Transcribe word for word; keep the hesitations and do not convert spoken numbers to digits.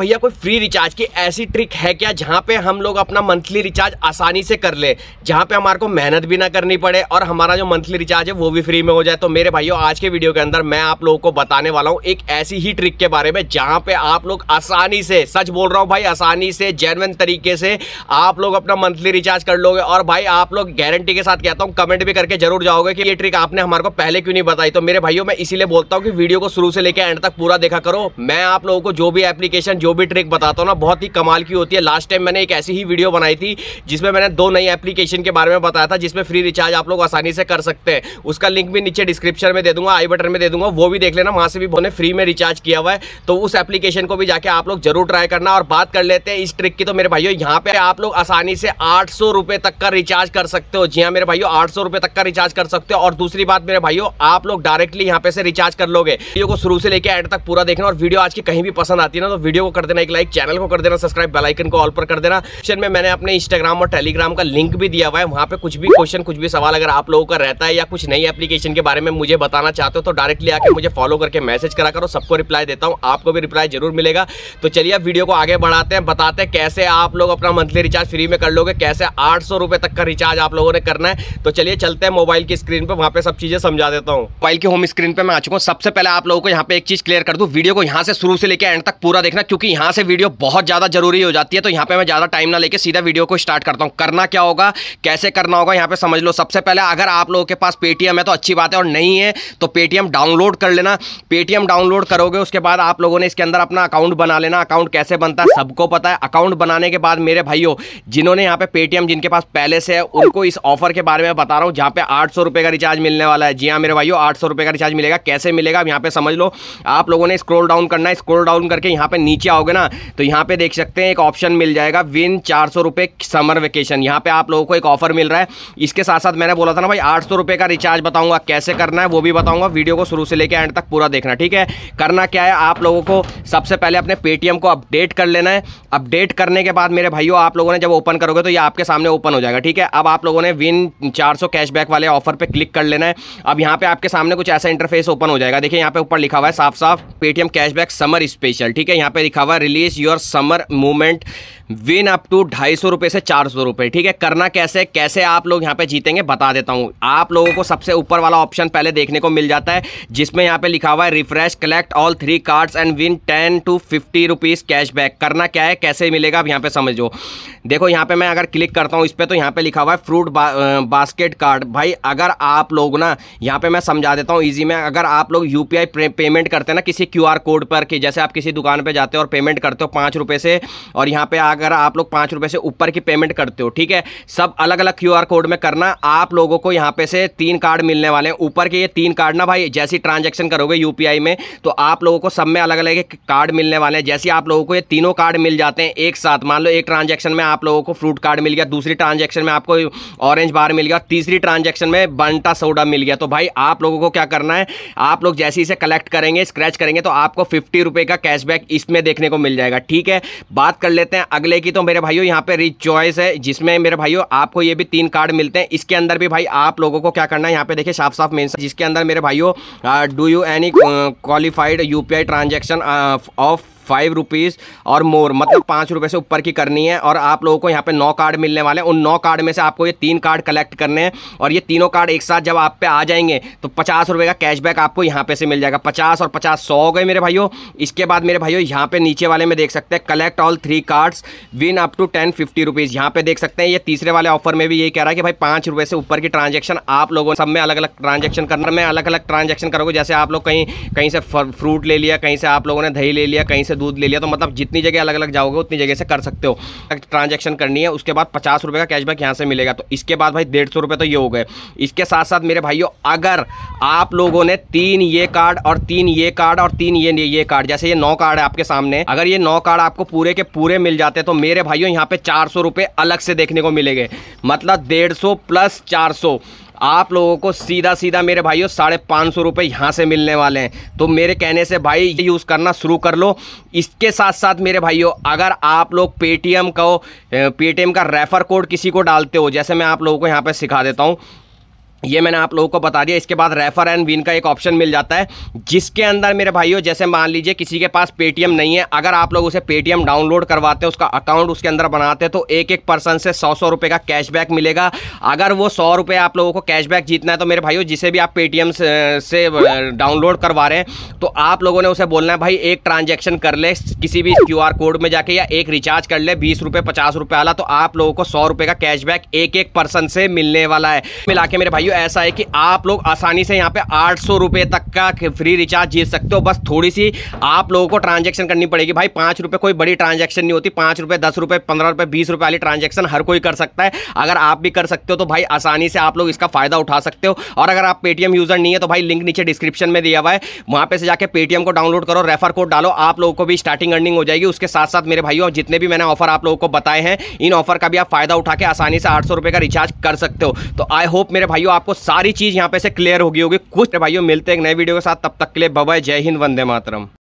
भैया कोई free recharge की ऐसी ट्रिक है क्या जहाँ पे हम लोग अपना मंथली रिचार्ज आसानी से कर ले, जहाँ पे हमारे को मेहनत भी ना करनी पड़े और हमारा जो मंथली रिचार्ज है वो भी फ्री में हो जाए। तो मेरे भाइयों आज के वीडियो के अंदर मैं आप लोगों को बताने वाला हूँ एक ऐसी ही ट्रिक के बारे में जहाँ पे आप लोग आसानी से, सच बोल रहा हूँ भाई, आसानी से जेन्युइन तरीके से आप लोग अपना मंथली रिचार्ज कर लोगे। और भाई आप लोग गारंटी के साथ कहता हूँ कमेंट भी करके जरूर जाओगे कि ये ट्रिक आपने हमारे को पहले क्यों नहीं बताई। तो मेरे भाइयों मैं इसीलिए बोलता हूँ कि वीडियो को शुरू से लेकर एंड तक पूरा देखा करो। मैं आप लोगों को जो भी एप्लीकेशन जो भी ट्रिक बताता हूँ ना बहुत ही कमाल की होती है। लास्ट टाइम मैंने एक ऐसी ही वीडियो बनाई थी जिसमें मैंने दो नई एप्लीकेशन के बारे में बताया था जिसमें फ्री रिचार्ज आप लोग आसानी से कर सकते हैं। उसका लिंक भी नीचे डिस्क्रिप्शन में दे दूंगा, आई बटन में दे दूंगा, वो भी देख लेना। वहाँ से भी मैंने फ्री में रिचार्ज किया हुआ है, तो उस एप्लीकेशन को भी जाके आप लोग जरूर ट्राई करना। और बात कर लेते हैं इस ट्रिक की। तो मेरे भाइयों यहाँ पे आप लोग आसानी से आठ सौ रुपए तक का रिचार्ज कर सकते हो। जी हाँ मेरे भाइयों आठ सौ रुपए तक का रिचार्ज कर सकते हो। और दूसरी बात मेरे भाइयों आप लोग डायरेक्टली यहाँ पे से रिचार्ज कर लोगे। वीडियो को शुरू से लेकर एंड तक पूरा देखना। और वीडियो आज की कहीं भी पसंद आती है ना तो वीडियो को कर देना एक लाइक, चैनल को कर देना सब्सक्राइब, बेल आइकन को ऑल पर कर देना। ऑप्शन में मैंने अपने इंस्टाग्राम और टेलीग्राम का लिंक भी दिया हुआ है, वहां पे कुछ भी क्वेश्चन कुछ भी सवाल अगर आप लोगों का रहता है या कुछ नई एप्लीकेशन के बारे में मुझे बताना चाहते हो तो डायरेक्टली आके मुझे फॉलो करके मैसेज करा करो, सबको रिप्लाई देता हूँ, आपको भी रिप्लाई जरूर मिलेगा। तो चलिए अब वीडियो को आगे बढ़ाते हैं, बताते हैं कैसे आप लोग अपना मंथली रिचार्ज फ्री में कर लोगे, कैसे आठ सौ रुपए तक का रिचार्ज आप लोगों ने करना है। तो चलिए चलते हैं मोबाइल की स्क्रीन पर, वहाँ पे सब चीजें समझा देता हूँ। मोबाइल की होम स्क्रीन पर मैं आ चुका हूँ। सबसे पहले आप लोगों को यहाँ पे एक चीज क्लियर कर दूँ, वीडियो को यहाँ से शुरू से लेकर एंड तक पूरा देखना क्योंकि यहाँ से वीडियो बहुत ज्यादा जरूरी हो जाती है। तो यहाँ पे मैं ज्यादा टाइम ना लेके सीधा वीडियो को स्टार्ट करता हूँ। करना क्या होगा, कैसे करना होगा यहाँ पे समझ लो। सबसे पहले अगर आप लोगों के पास पेटीएम है तो अच्छी बात है, और नहीं है तो पेटीएम डाउनलोड कर लेना। पेटीएम डाउनलोड करोगे उसके बाद आप लोगों ने इसके अंदर अपना अकाउंट बना लेना। अकाउंट कैसे बनता है सबको पता है। अकाउंट बनाने के बाद मेरे भाइयों जिन्होंने यहाँ पे पेटीएम जिनके पास पहले से है उनको इस ऑफर के बारे में बता रहा हूँ जहाँ पे आठ सौ रुपये का रिचार्ज मिलने वाला है। जी हाँ मेरे भाइयों आठ सौ रुपये का रिचार्ज मिलेगा। कैसे मिलेगा अब यहाँ पे समझ लो। आप लोगों ने स्क्रोल डाउन करना है, स्क्रोल डाउन करके यहाँ पे नीचे आओगे ना तो यहाँ पे देख सकते हैं एक ऑप्शन मिल जाएगा विन चार सौ रुपये समर वेकेशन। यहाँ पे आप लोगों को एक ऑफर मिल रहा है। इसके साथ साथ मैंने बोला था ना भाई आठ सौ रुपये का रिचार्ज बताऊंगा, कैसे करना है वो भी बताऊंगा। वीडियो को शुरू से लेकर एंड तक पूरा देखना, ठीक है। करना क्या है, आप लोगों को सबसे पहले अपने पेटीएम को अपडेट कर लेना है। अपडेट करने के बाद मेरे भाइयों आप लोगों ने जब ओपन करोगे तो ये आपके सामने ओपन हो जाएगा, ठीक है। अब आप लोगों ने विन चार सौ कैशबैक वाले ऑफर पर क्लिक कर लेना है। अब यहाँ पे आपके सामने कुछ ऐसा इंटरफेस ओपन हो जाएगा। देखिए यहाँ पे ऊपर लिखा हुआ है साफ साफ पेटीएम कैशबैक समर स्पेशल, ठीक है। यहाँ पे लिखा हुआ release your summer movement win up to ढाई सौ रुपये से चार सौ रुपये, ठीक है। करना कैसे, कैसे आप लोग यहाँ पे जीतेंगे बता देता हूँ। आप लोगों को सबसे ऊपर वाला ऑप्शन पहले देखने को मिल जाता है जिसमें यहाँ पे लिखा हुआ है refresh collect all three cards and win ten to fifty rupees cashback. करना क्या है, कैसे मिलेगा अब यहाँ पे समझो। देखो यहाँ पे मैं अगर क्लिक करता हूँ इस पर तो यहाँ पे लिखा हुआ है फ्रूट बा, बास्केट कार्ड। भाई अगर आप लोग ना यहाँ पे मैं समझा देता हूँ ईजी में, अगर आप लोग यू पी आई पे, पेमेंट करते हैं ना किसी क्यू आर कोड पर, कि जैसे आप किसी दुकान पर जाते हो और पेमेंट करते हो पाँच रुपये से, और यहाँ पे अगर आप लोग पाँच रुपये से ऊपर की पेमेंट करते हो, ठीक है, सब अलग अलग क्यू आर कोड में करना। आप लोगों को यहाँ पे से तीन कार्ड मिलने वाले हैं ऊपर के। ये तीन कार्ड ना भाई जैसी ट्रांजैक्शन करोगे यू पी आई में तो आप लोगों को सब में अलग अलग कार्ड मिलने वाले हैं। जैसे आप लोगों को ये तीनों कार्ड मिल जाते हैं एक साथ, मान लो एक ट्रांजेक्शन में आप लोगों को फ्रूट कार्ड मिल गया, दूसरी ट्रांजेक्शन में आपको ऑरेंज बार मिल गया, तीसरी ट्रांजेक्शन में बंटा सोडा मिल गया। तो भाई आप लोगों को क्या करना है, आप लोग जैसे इसे कलेक्ट करेंगे स्क्रैच करेंगे तो आपको फिफ्टी रुपये का कैशबैक इसमें देखने को मिल जाएगा, ठीक है। बात कर लेते हैं अगले की। तो मेरे भाइयों यहाँ पे रिच चॉइस है जिसमें मेरे भाइयों आपको ये भी तीन कार्ड मिलते हैं। इसके अंदर भी भाई आप लोगों को क्या करना है, यहाँ पे देखिए साफ साफ मेंशन, जिसके अंदर मेरे भाइयों do you any qualified UPI transaction of five rupees और मोर, मतलब पाँच रुपये से ऊपर की करनी है। और आप लोगों को यहाँ पे नौ कार्ड मिलने वाले हैं। उन नौ कार्ड में से आपको ये तीन कार्ड कलेक्ट करने हैं और ये तीनों कार्ड एक साथ जब आप पे आ जाएंगे तो पचास रुपये का कैशबैक आपको यहाँ पे से मिल जाएगा। पचास और पचास सौ हो गए मेरे भाइयों। इसके बाद मेरे भाइयों यहाँ पे नीचे वाले में देख सकते हैं collect all three cards win up to ten fifty rupees. यहाँ पे देख सकते हैं ये तीसरे वाले ऑफर में भी यही कह रहा है कि भाई पाँच रुपये से ऊपर की ट्रांजेक्शन आप लोगों सब में अलग अलग ट्रांजेक्शन करना में अलग अलग ट्रांजेक्शन करोगे। जैसे आप लोग कहीं कहीं से फ्रूट ले लिया, कहीं से आप लोगों ने दही ले लिया, कहीं से दूध ले लिया, तो मतलब जितनी जगह अलग अलग जाओगे उतनी जगह से कर सकते हो, ट्रांजैक्शन करनी है। उसके बाद पचास रुपये का कैशबैक यहाँ से मिलेगा। तो इसके बाद भाई डेढ़ सौ रुपये तो ये हो गए। इसके साथ साथ मेरे भाइयों अगर आप लोगों ने तीन ये कार्ड और तीन ये कार्ड और तीन ये ये कार्ड, जैसे ये नौ कार्ड है आपके सामने, अगर ये नौ कार्ड आपको पूरे के पूरे मिल जाते तो मेरे भाइयों यहाँ पर चार सौ रुपये अलग से देखने को मिलेंगे। मतलब डेढ़ सौ प्लस चार सौ आप लोगों को सीधा सीधा मेरे भाइयों साढ़े पाँच सौ रुपये यहाँ से मिलने वाले हैं। तो मेरे कहने से भाई यूज़ करना शुरू कर लो। इसके साथ साथ मेरे भाइयों अगर आप लोग पेटीएम को पेटीएम का रेफ़र कोड किसी को डालते हो, जैसे मैं आप लोगों को यहाँ पे सिखा देता हूँ, ये मैंने आप लोगों को बता दिया। इसके बाद रेफर एंड विन का एक ऑप्शन मिल जाता है, जिसके अंदर मेरे भाइयों जैसे मान लीजिए किसी के पास पेटीएम नहीं है, अगर आप लोग उसे पेटीएम डाउनलोड करवाते हैं, उसका अकाउंट उसके अंदर बनाते हैं, तो एक एक पर्सन से सौ सौ रुपये का कैशबैक मिलेगा। अगर वो सौ रुपये आप लोगों को कैशबैक जीतना है तो मेरे भाइयों जिसे भी आप पेटीएम से डाउनलोड करवा रहे हैं तो आप लोगों ने उसे बोलना है भाई एक ट्रांजेक्शन कर ले किसी भी क्यू आर कोड में जाके या एक रिचार्ज कर ले बीस रुपये पचास रुपये वाला, तो आप लोगों को सौ रुपये का कैशबैक एक एक पर्सन से मिलने वाला है। मिला के मेरे भाइयों ऐसा है कि आप लोग आसानी से यहाँ पे आठ सौ रुपए तक का फ्री रिचार्ज जीत सकते हो। बस थोड़ी सी आप लोगों को ट्रांजैक्शन करनी पड़ेगी भाई, पांच रुपए कोई बड़ी ट्रांजैक्शन नहीं होती, पांच रुपए दस रुपए पंद्रह रुपए बीस रुपए वाली ट्रांजैक्शन हर कोई कर सकता है। अगर आप भी कर सकते हो तो भाई आसानी से आप लोग इसका फायदा उठा सकते हो। और अगर आप पेटीएम यूजर नहीं है तो भाई लिंक नीचे डिस्क्रिप्शन में दिया हुआ है, वहां पर जाकर पेटीएम को डाउनलोड करो, रेफर कोड डालो, आप लोगों को भी स्टार्टिंग अर्निंग हो जाएगी। उसके साथ साथ मेरे भाइयों जितने भी मैंने ऑफर आप लोगों को बताए हैं, इन ऑफर का भी आप फायदा उठा के आसानी से आठ सौ रुपए का रिचार्ज कर सकते हो। तो आई होप मेरे भाइयों आपको सारी चीज यहां पे से क्लियर होगी होगी कुछ भाइयों मिलते हैं एक नए वीडियो के साथ, तब तक के लिए बाय बाय, जय हिंद, वंदे मातरम।